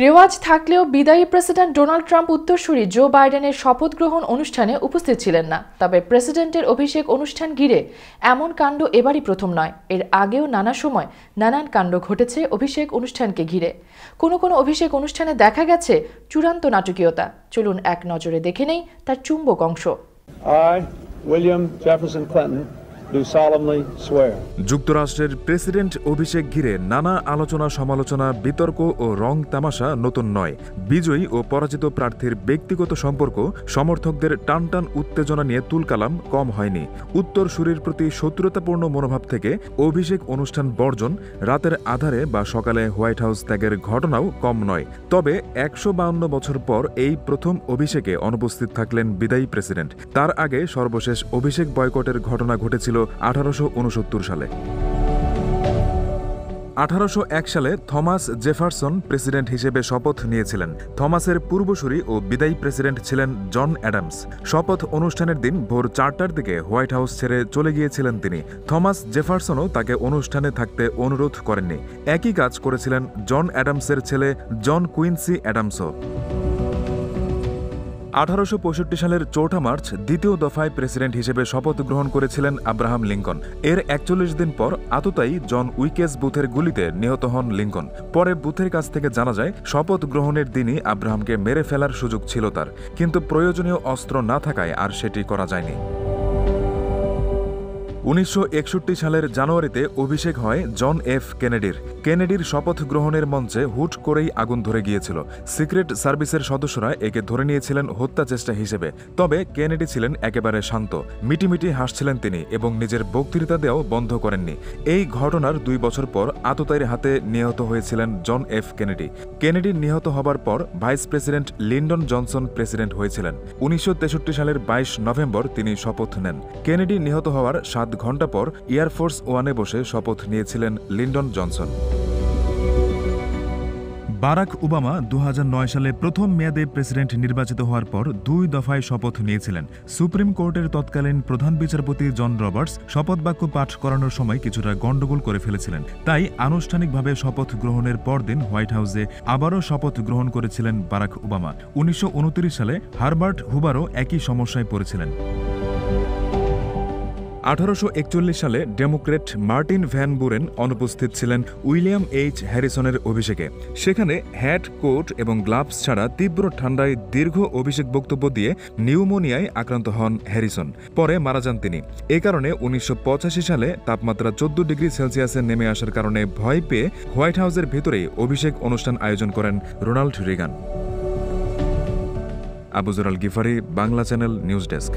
रेवाज थाकलेও विदायी president Donald Trump उत्तरसूरी जो बाइडेनेर शपथ ग्रहण अनुष्ठाने उपस्थित छिलेन ना। तबे प्रेसिडेंटेर अभिषेक अनुष्ठान घिरे एमन कांड एबारই प्रथम नय। एर आगेও नाना समय नानान कांड घटेছে अभिषेक अनुष्ठानকে घिरे। कोनो कोनो अभिषेक अनुष्ठाने देखा गेছে चूड़ान्त नाटकीयता। चलुन एक नजरे देखे नेই তার चुम्बक अंश। I, William Jefferson Clinton, do solemnly swear. যুক্তরাষ্ট্রের প্রেসিডেন্ট অভিষেক ঘিরে নানা আলোচনা সমালোচনা বিতর্ক ও রং তামাশা নতুন নয়। বিজয়ী ও পরাজিত প্রার্থীর ব্যক্তিগত সম্পর্ক সমর্থকদের টানটান উত্তেজনা নিয়ে তুলকালাম কম হয়নি। উত্তরসূরির প্রতি শত্রুতাপূর্ণ মনোভাব থেকে অভিষেক অনুষ্ঠান বর্জন, রাতের আধারে বা সকালে হোয়াইট হাউস ত্যাগের ঘটনাও কম নয়। তবে ১৫২ বছর পর এই প্রথম অভিষেকে অনুপস্থিত থাকলেন বিদায়ী প্রেসিডেন্ট। তার আগে সর্বশেষ অভিষেক বয়কটের ঘটনা ঘটেছিল 1869 সালে। 1801 সালে থমাস জেফারসন প্রেসিডেন্ট হিসেবে শপথ নিয়েছিলেন। থমাসের পূর্বসূরি ও বিদায়ী প্রেসিডেন্ট ছিলেন জন অ্যাডামস। শপথ অনুষ্ঠানের দিন ভোর ৪টার দিকে হোয়াইট হাউস ছেড়ে চলে গিয়েছিলেন তিনি। থমাস জেফারসনও তাকে অনুষ্ঠানে থাকতে অনুরোধ করেননি। একই কাজ করেছিলেন জন অ্যাডামসের ছেলে জন কুইন্সি অ্যাডামসও। 1865 সালের ৪ মার্চ দ্বিতীয় দফায় প্রেসিডেন্ট হিসেবে শপথ গ্রহণ করেছিলেন আব্রাহাম লিঙ্কন। এর ৪১ দিন পর আততায়ী জন উইকেস বুথের গুলিতে নিহত হন লিঙ্কন। পরে বুথের কাছ থেকে জানা যায় শপথ গ্রহণের দিনই আব্রাহামকে মেরে ফেলার সুযোগ ছিল তার, কিন্তু প্রয়োজনীয় অস্ত্র না থাকায় আর সেটি করা যায়নি। 1961 সালের জানুয়ারিতে অভিষেক হয় জন এফ কেনেডির। কেনেডির শপথ গ্রহণের মঞ্চে হুট করেই আগুন ধরে গিয়েছিল। সিক্রেট সার্ভিসের সদস্যরা একে ধরে নিয়েছিলেন হত্যা চেষ্টা হিসেবে। তবে কেনেডি ছিলেন একেবারে শান্ত, মিটিমিটি হাসছিলেন তিনি এবং নিজের বক্তৃতা দেওয়াও বন্ধ করেননি। এই ঘটনার ২ বছর পর আততায়ীর হাতে নিহত হয়েছিলেন জন এফ কেনেডি। কেনেডি নিহত হবার পর vice president Lyndon Johnson president হয়েছিলেন। ১৯৬৩ সালের ২২ নভেম্বর তিনি শপথ নেন। কেনেডি নিহত হওয়ার ৭ ঘণ্টা পর এয়ার ফোর্স ওয়ানে বসে শপথ নিয়েছিলেন লিন্ডন জনসন। বারাক ওবামা ২০০৯ সালে প্রথম মেয়াদে প্রেসিডেন্ট নির্বাচিত হওয়ার পর ২ দফায় শপথ নিয়েছিলেন। সুপ্রিম কোর্টের তৎকালীন প্রধান বিচারপতি জন রবার্টস শপথ বাক্য পাঠ করানোর সময় কিছুটা গণ্ডগোল করে ফেলেছিলেন। তাই আনুষ্ঠানিকভাবে শপথ গ্রহণের পরদিন হোয়াইট হাউসে আবারও শপথ গ্রহণ করেছিলেন বারাক ওবামা। ১৯২৯ সালে হার্বার্ট হুভারও একই সমস্যায় পড়েছিলেন। ১৮৪১ সালে ডেমোক্রেট মার্টিন ভ্যান বুরেন অনুপস্থিত ছিলেন উইলিয়াম এইচ হ্যারিসনের অভিষেকে। সেখানে হ্যাট, কোট এবং গ্লাভস ছাড়া তীব্র ঠান্ডায় দীর্ঘ অভিষেক বক্তব্য দিয়ে নিউমোনিয়ায় আক্রান্ত হন হ্যারিসন। পরে মারা যান তিনি। এ কারণে ১৯৮৫ সালে তাপমাত্রা ১৪ ডিগ্রি সেলসিয়াসে নেমে আসার কারণে ভয় পেয়ে হোয়াইট হাউসের ভেতরেই অভিষেক অনুষ্ঠান আয়োজন করেন Ronald Reagan. আবুজুরাল Gifari, Bangla channel, news desk.